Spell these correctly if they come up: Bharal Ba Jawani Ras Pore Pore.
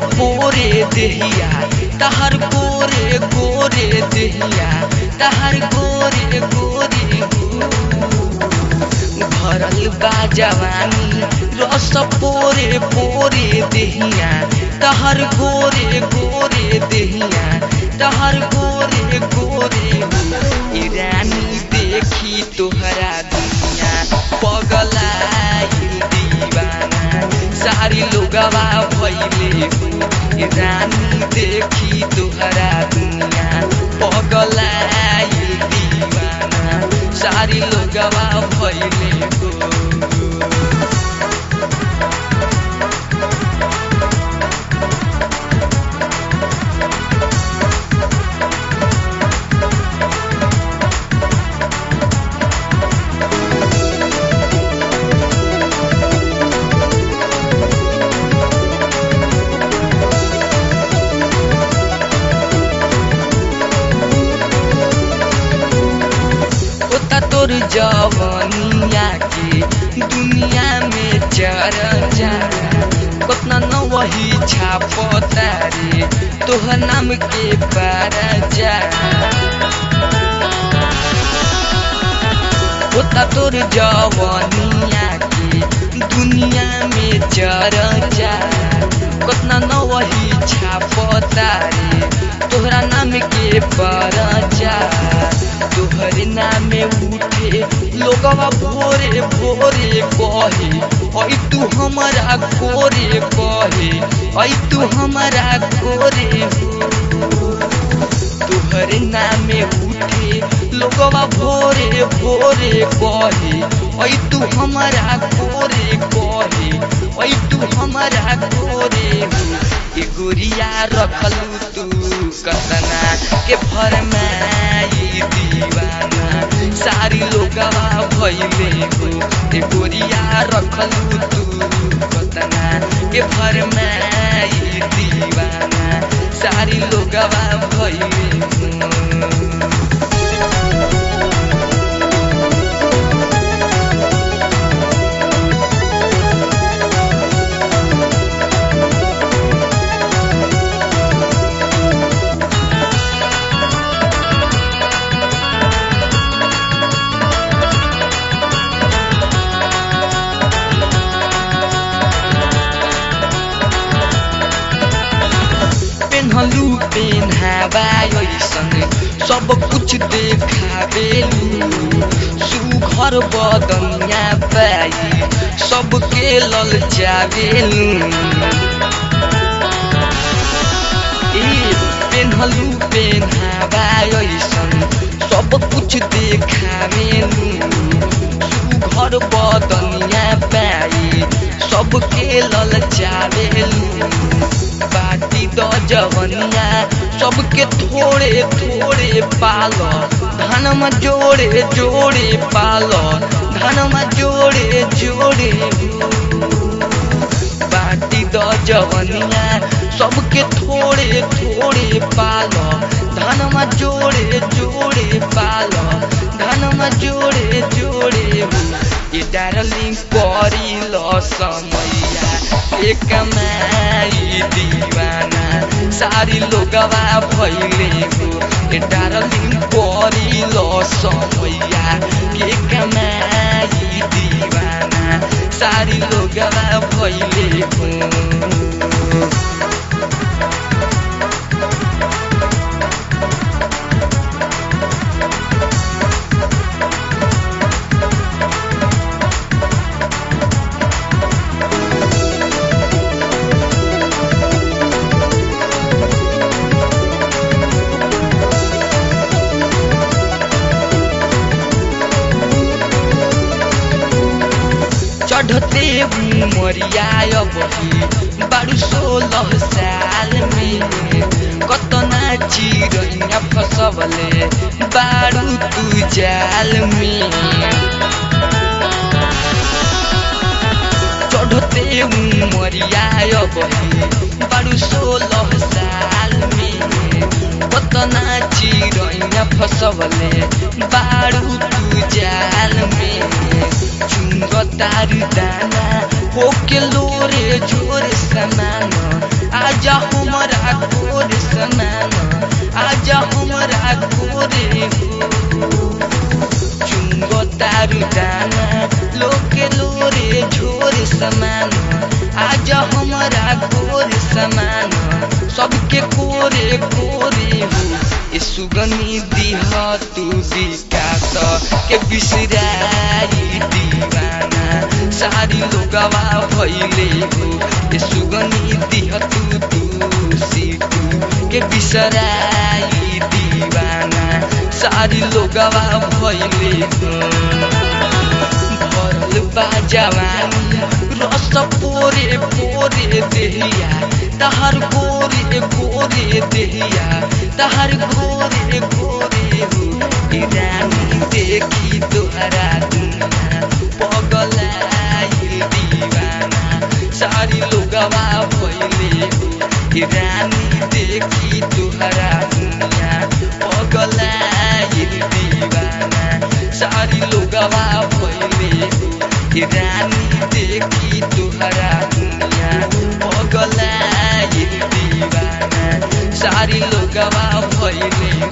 पोरे देहिया तहर गोरे गोरे देहिया तहर गोरे गोरे भरल बा जवानी रस पोरे पोरे देहिया तहर गोरे गोरे देहिया तहर गोरे गोरे ईरानी देखी तोहरा दुनिया पगलाई दीवाना सारी लोगवा भइले ईरानी देखी तोहरा दुनिया पगलाई दीवाना सारी लोगवा भइले। तोर जवानिया के दुनिया में चरण जाना उतना न वही छाप तारे तोहर नाम के पार जा उतना तोर जवानिया के दुनिया में चरण जाना उतना न वही छाप तारे तोहरा नाम के पार जा तोहरे नाम उठे लोगवा भोरे भोरे कहे अई तू हमारा गोरे कहे अई तू हमारा गोरे तोहरे नाम उठे लोगवा भोरे भोरे कहे अई तू हमारा गोरे कहे अई तू हमारा गोरे गुरिया रखलू तू कसना के फरमाई दीवाना सारी लोगवा भइले हो ए गुरिया रखलू तू कसना के फरमाई दीवाना सारी लोगवा भइले हो। पेन्हलू पेन्हावा ऐसन सब कुछ देखाबेलू सुघर बदनिया पाई सबके ललचाबेलू पेन्हलू पेन्हावा ऐसन सब कुछ देखाबेलू सुघर बदनिया पाई सबके ललचाबेलू बाटी द जवनिया सबके थोड़े थोड़े पाल धनमा जोड़े जोड़े पाल धनमा जोड़े जोड़े बाटी द जवनिया सबके थोड़े थोड़े पाल धनमा जोड़े जोड़े पाल धनमा जोड़े जोड़े ये डार्लिंग करी लो समैया एक कमाई दीवाना सारी लोगवा भइले हो ये डार्लिंग करी लो समैया के कमाई दीवाना सारी लोगवा भइले हो। चढ़ते उमरिया अब बारू 16 साल में कतना चिड़ैया फसवले बारू तू जाल में चढ़ते उमरिया अब बारू 16 साल में कतना चिड़ैया फसवले बारू तू जाल में तारी दाना होके लोरे जोरे समाना आजा पोरे पोरे हो सुगनी दिहा तू दिकास के बिसराई दीवाना सारी लोगवा भैले हो सुगनी दिहा तू के बिसराई दीवाना सारी लोगवा भैले हो। भरल बा जवानी रस पोरे पोरे देहिया तहार गोरे गोरे देहिया तहार गोरे गोरे हो रानी देखी तोहरा दुनिया पगलाई दीवाना सारी लोगवा भइले हो रानी देखी तोहरा दुनिया पगलाई दीवाना सारी लोगवा भइले हो रानी देखी तोहरा दुनिया पगलाई सारी लोगवा भइले।